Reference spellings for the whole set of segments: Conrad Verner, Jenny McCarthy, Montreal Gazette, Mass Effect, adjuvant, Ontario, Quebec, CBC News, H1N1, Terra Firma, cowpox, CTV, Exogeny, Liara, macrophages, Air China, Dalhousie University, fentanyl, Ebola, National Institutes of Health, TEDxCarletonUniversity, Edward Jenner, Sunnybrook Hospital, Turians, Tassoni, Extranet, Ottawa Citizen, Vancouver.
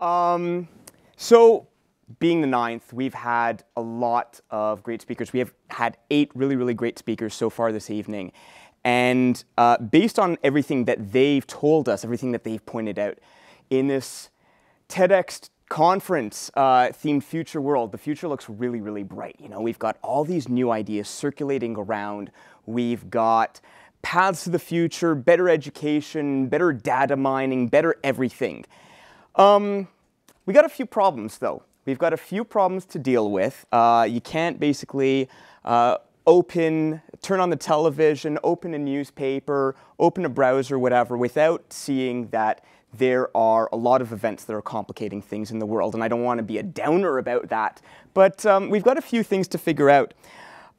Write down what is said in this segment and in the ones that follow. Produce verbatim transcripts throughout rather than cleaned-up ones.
Um, so being the ninth, we've had a lot of great speakers. We have had eight really, really great speakers so far this evening. And uh, based on everything that they've told us, everything that they've pointed out in this TEDx conference uh, themed Future World, the future looks really, really bright. You know, we've got all these new ideas circulating around. We've got paths to the future, better education, better data mining, better everything. Um, we got a few problems, though. We've got a few problems to deal with. Uh, you can't basically uh, open, turn on the television, open a newspaper, open a browser, whatever, without seeing that there are a lot of events that are complicating things in the world, and I don't want to be a downer about that, but um, we've got a few things to figure out.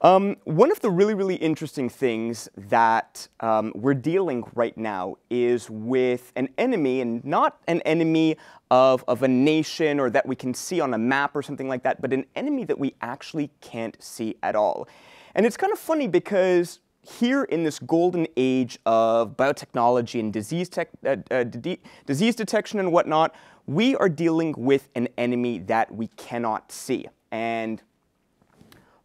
Um, one of the really, really interesting things that um, we're dealing right now is with an enemy, and not an enemy of, of a nation or that we can see on a map or something like that, but an enemy that we actually can't see at all. And it's kind of funny because here in this golden age of biotechnology and disease, tech, uh, uh, d disease detection and whatnot, we are dealing with an enemy that we cannot see. And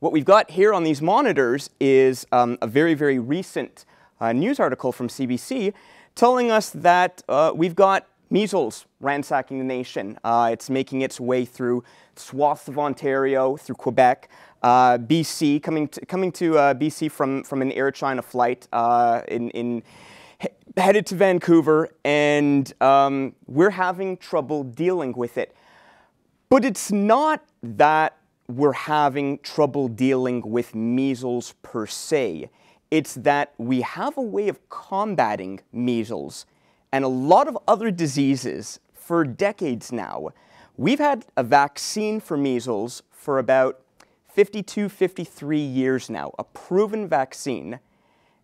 what we've got here on these monitors is um, a very, very recent uh, news article from C B C telling us that uh, we've got measles ransacking the nation. Uh, it's making its way through swaths of Ontario, through Quebec, uh, B C, coming to, coming to uh, B C from, from an Air China flight uh, in, in he headed to Vancouver, and um, we're having trouble dealing with it. But it's not that we're having trouble dealing with measles per se. It's that we have a way of combating measles and a lot of other diseases for decades now. We've had a vaccine for measles for about fifty-two, fifty-three years now, a proven vaccine,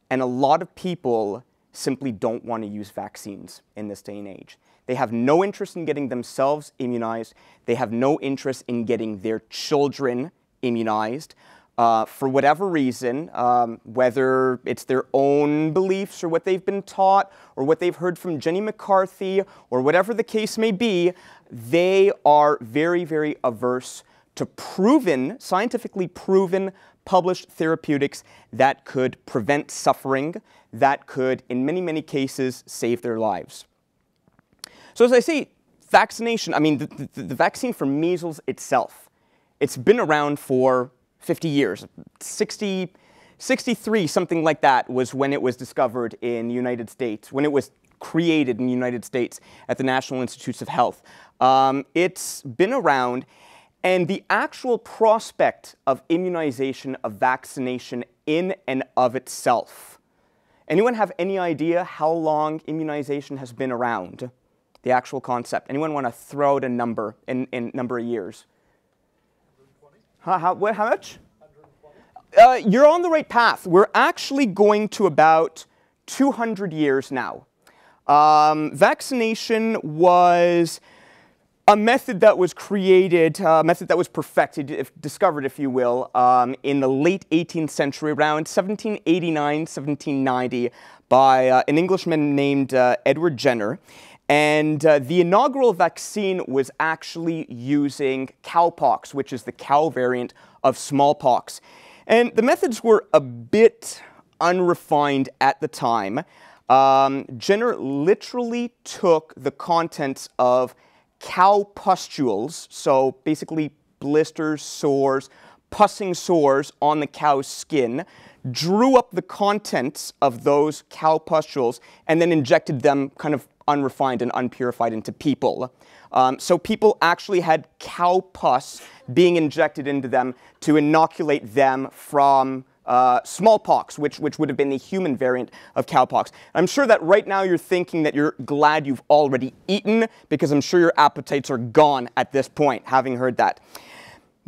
and a lot of people simply don't want to use vaccines in this day and age. They have no interest in getting themselves immunized. They have no interest in getting their children immunized. Uh, for whatever reason, um, whether it's their own beliefs or what they've been taught or what they've heard from Jenny McCarthy or whatever the case may be, they are very, very averse to proven, scientifically proven, published therapeutics that could prevent suffering, that could, in many, many cases, save their lives. So as I say, vaccination, I mean, the, the, the vaccine for measles itself, it's been around for fifty years, sixty, sixty-three, something like that was when it was discovered in the United States, when it was created in the United States at the National Institutes of Health. Um, it's been around, and the actual prospect of immunization, of vaccination in and of itself. Anyone have any idea how long immunization has been around? The actual concept. Anyone want to throw out a number in, in number of years? How, how, what, how much? Uh, you're on the right path. We're actually going to about two hundred years now. Um, vaccination was a method that was created, a method that was perfected, if, discovered, if you will, um, in the late eighteenth century, around seventeen eighty-nine, seventeen ninety, by uh, an Englishman named uh, Edward Jenner. And uh, the inaugural vaccine was actually using cowpox, which is the cow variant of smallpox. And the methods were a bit unrefined at the time. Um, Jenner literally took the contents of cow pustules, so basically blisters, sores, pussing sores on the cow's skin, drew up the contents of those cow pustules, and then injected them kind of unrefined and unpurified into people. Um, so people actually had cow pus being injected into them to inoculate them from uh, smallpox, which, which would have been the human variant of cowpox. I'm sure that right now you're thinking that you're glad you've already eaten, because I'm sure your appetites are gone at this point, having heard that.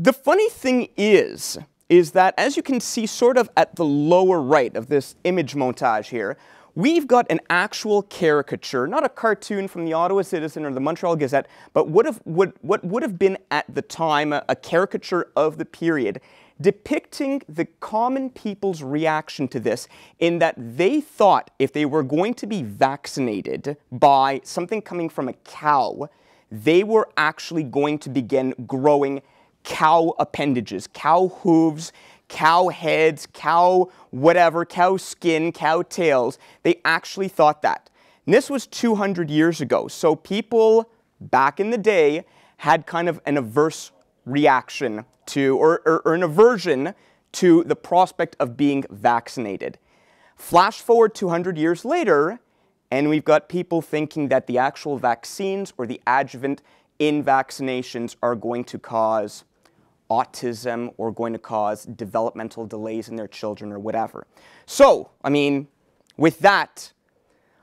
The funny thing is, is that as you can see sort of at the lower right of this image montage here, we've got an actual caricature, not a cartoon from the Ottawa Citizen or the Montreal Gazette, but would have, would, what would have been at the time a, a caricature of the period, depicting the common people's reaction to this, in that they thought if they were going to be vaccinated by something coming from a cow, they were actually going to begin growing cow appendages, cow hooves, cow heads, cow whatever, cow skin, cow tails. They actually thought that. And this was two hundred years ago. So people back in the day had kind of an averse reaction to, or, or, or an aversion to the prospect of being vaccinated. Flash forward two hundred years later, and we've got people thinking that the actual vaccines or the adjuvant in vaccinations are going to cause autism or going to cause developmental delays in their children or whatever. So, I mean, with that,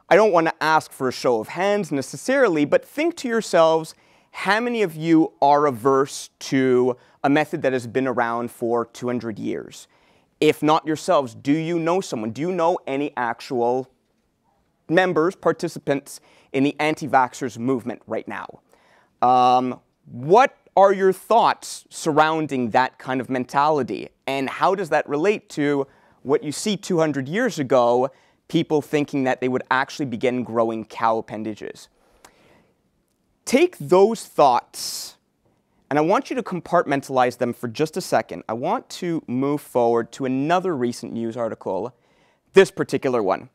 I don't want to ask for a show of hands necessarily, but think to yourselves, how many of you are averse to a method that has been around for two hundred years? If not yourselves, do you know someone? Do you know any actual members, participants in the anti-vaxxers movement right now? Um, what are your thoughts surrounding that kind of mentality? And how does that relate to what you see two hundred years ago, people thinking that they would actually begin growing cow appendages? Take those thoughts, and I want you to compartmentalize them for just a second. I want to move forward to another recent news article, this particular one.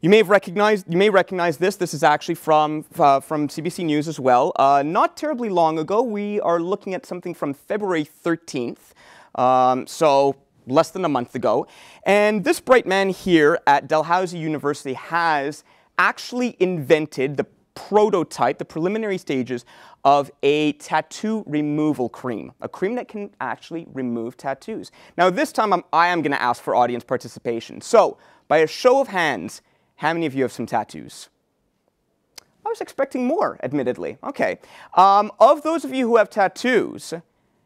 You may have recognized, you may recognize this. This is actually from, uh, from C B C News as well. Uh, not terribly long ago, we are looking at something from February thirteenth, um, so less than a month ago. And this bright man here at Dalhousie University has actually invented the prototype, the preliminary stages of a tattoo removal cream, a cream that can actually remove tattoos. Now this time I'm, I am going to ask for audience participation. So by a show of hands, how many of you have some tattoos? I was expecting more, admittedly. Okay. Um, of those of you who have tattoos,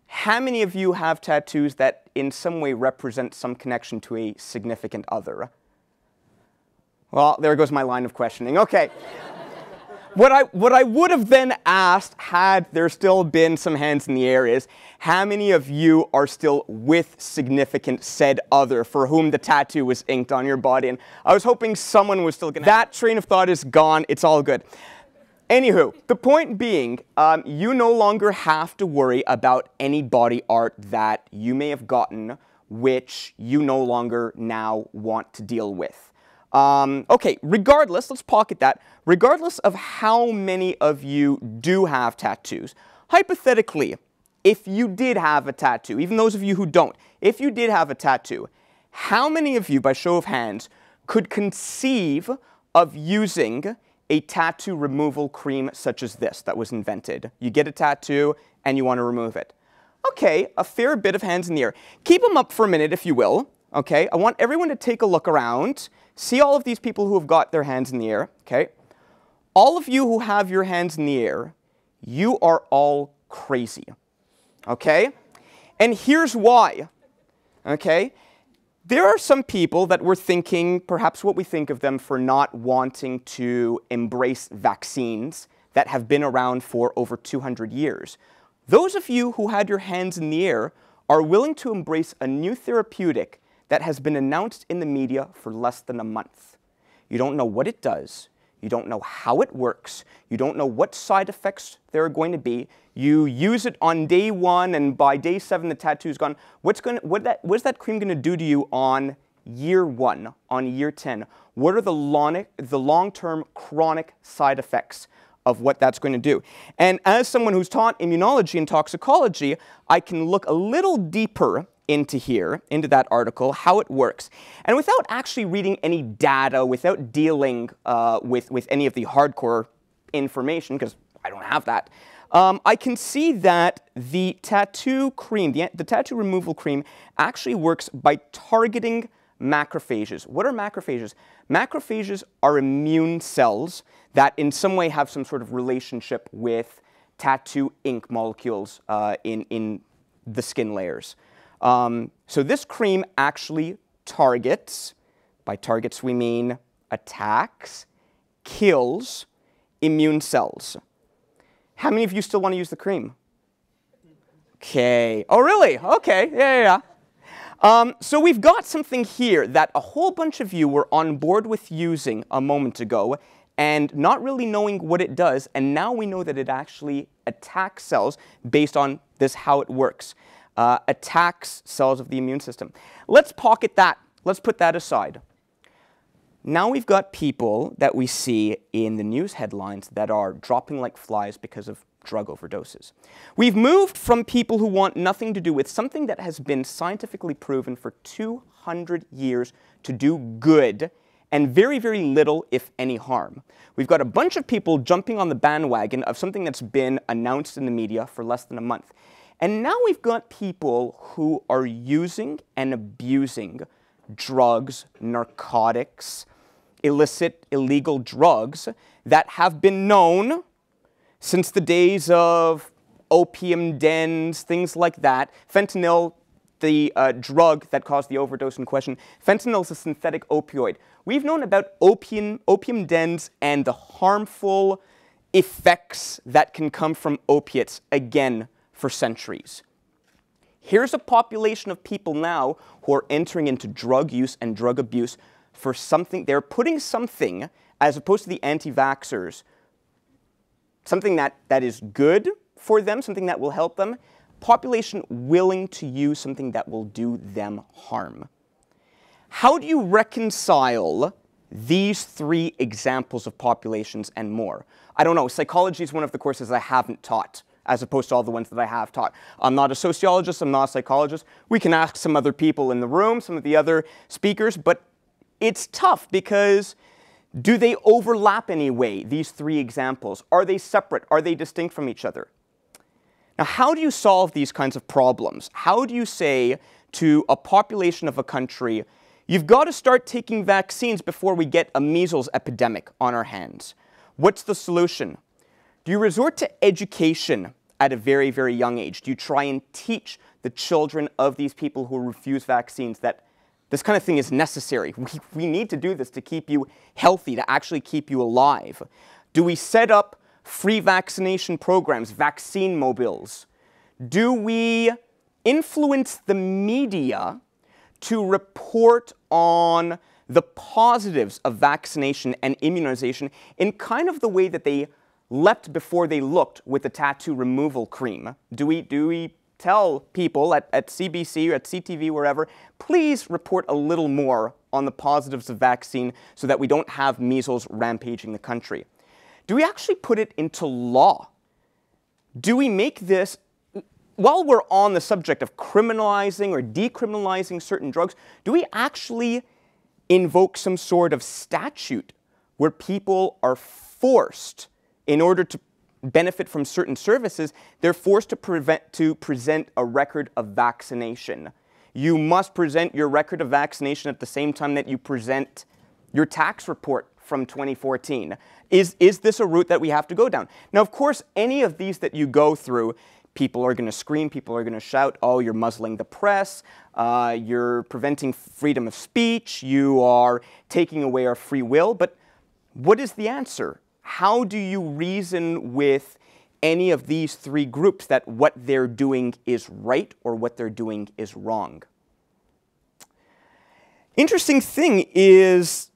how many of you have tattoos that in some way represent some connection to a significant other? Well, there goes my line of questioning. Okay. What I, what I would have then asked, had there still been some hands in the air, is how many of you are still with significant said other for whom the tattoo was inked on your body? And I was hoping someone was still going to... That train of thought is gone. It's all good. Anywho, the point being, um, you no longer have to worry about any body art that you may have gotten, which you no longer now want to deal with. Um, okay, regardless, let's pocket that. Regardless of how many of you do have tattoos, hypothetically, if you did have a tattoo, even those of you who don't, if you did have a tattoo, how many of you, by show of hands, could conceive of using a tattoo removal cream such as this that was invented? You get a tattoo and you want to remove it. Okay, a fair bit of hands in the air. Keep them up for a minute, if you will. Okay, I want everyone to take a look around. See all of these people who have got their hands in the air, okay? All of you who have your hands in the air, you are all crazy, okay? And here's why, okay? There are some people that we're thinking, perhaps what we think of them for not wanting to embrace vaccines that have been around for over two hundred years. Those of you who had your hands in the air are willing to embrace a new therapeutic that has been announced in the media for less than a month. You don't know what it does. You don't know how it works. You don't know what side effects there are going to be. You use it on day one, and by day seven, the tattoo's gone. What's going? What that? What's that cream going to do to you on year one? On year ten? What are the long, the long-term chronic side effects of what that's going to do? And as someone who's taught immunology and toxicology, I can look a little deeper into here, into that article, how it works. And without actually reading any data, without dealing uh, with, with any of the hardcore information, because I don't have that, um, I can see that the tattoo cream, the, the tattoo removal cream, actually works by targeting macrophages. What are macrophages? Macrophages are immune cells that in some way have some sort of relationship with tattoo ink molecules uh, in, in the skin layers. Um, so this cream actually targets, by targets we mean attacks, kills immune cells. How many of you still want to use the cream? Okay. Oh, really? Okay. Yeah, yeah, yeah. Um, so we've got something here that a whole bunch of you were on board with using a moment ago, and not really knowing what it does. And now we know that it actually attacks cells based on this, how it works. Uh, attacks cells of the immune system. Let's pocket that. Let's put that aside. Now we've got people that we see in the news headlines that are dropping like flies because of drug overdoses. We've moved from people who want nothing to do with something that has been scientifically proven for two hundred years to do good and very, very little, if any, harm. We've got a bunch of people jumping on the bandwagon of something that's been announced in the media for less than a month. And now we've got people who are using and abusing drugs, narcotics, illicit, illegal drugs that have been known since the days of opium dens, things like that. Fentanyl, the uh, drug that caused the overdose in question, fentanyl is a synthetic opioid. We've known about opium, opium dens and the harmful effects that can come from opiates, again, for centuries. Here's a population of people now who are entering into drug use and drug abuse for something. They're putting something, as opposed to the anti-vaxxers, something that, that is good for them, something that will help them, population willing to use something that will do them harm. How do you reconcile these three examples of populations and more? I don't know, psychology is one of the courses I haven't taught, as opposed to all the ones that I have taught. I'm not a sociologist, I'm not a psychologist. We can ask some other people in the room, some of the other speakers, but it's tough because do they overlap anyway, these three examples? Are they separate? Are they distinct from each other? Now, how do you solve these kinds of problems? How do you say to a population of a country, you've got to start taking vaccines before we get a measles epidemic on our hands? What's the solution? Do you resort to education at a very, very young age? Do you try and teach the children of these people who refuse vaccines that this kind of thing is necessary? We, we need to do this to keep you healthy, to actually keep you alive. Do we set up free vaccination programs, vaccine mobiles? Do we influence the media to report on the positives of vaccination and immunization in kind of the way that they leapt before they looked with the tattoo removal cream? Do we, do we tell people at, at C B C or at C T V, wherever, please report a little more on the positives of vaccine so that we don't have measles rampaging the country? Do we actually put it into law? Do we make this, while we're on the subject of criminalizing or decriminalizing certain drugs, do we actually invoke some sort of statute where people are forced, in order to benefit from certain services, they're forced to, prevent, to present a record of vaccination? You must present your record of vaccination at the same time that you present your tax report from twenty fourteen. Is, is this a route that we have to go down? Now, of course, any of these that you go through, people are going to scream, people are going to shout, oh, you're muzzling the press, uh, you're preventing freedom of speech, you are taking away our free will. But what is the answer? How do you reason with any of these three groups that what they're doing is right or what they're doing is wrong? Interesting thing is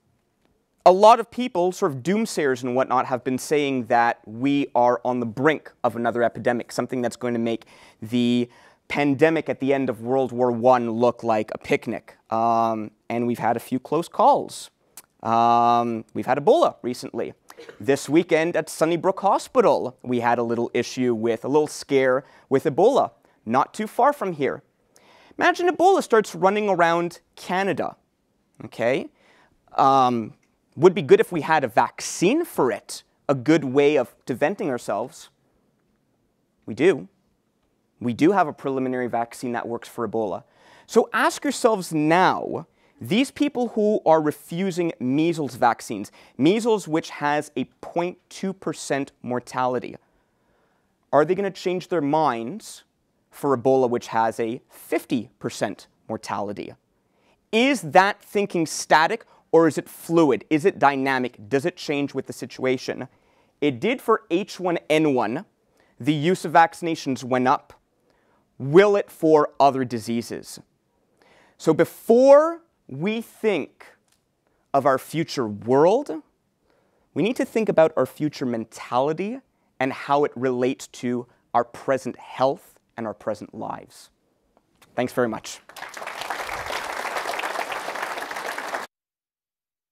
a lot of people, sort of doomsayers and whatnot, have been saying that we are on the brink of another epidemic, something that's going to make the pandemic at the end of World War One look like a picnic. Um, and we've had a few close calls. Um, we've had Ebola recently. This weekend at Sunnybrook Hospital, we had a little issue with, a little scare with Ebola, not too far from here. Imagine Ebola starts running around Canada, okay? Um, would be good if we had a vaccine for it, a good way of preventing ourselves. We do. We do have a preliminary vaccine that works for Ebola. So ask yourselves now, these people who are refusing measles vaccines, measles which has a zero point two percent mortality, are they going to change their minds for Ebola, which has a fifty percent mortality? Is that thinking static or is it fluid? Is it dynamic? Does it change with the situation? It did for H one N one. The use of vaccinations went up. Will it for other diseases? So before we think of our future world, we need to think about our future mentality and how it relates to our present health and our present lives. Thanks very much.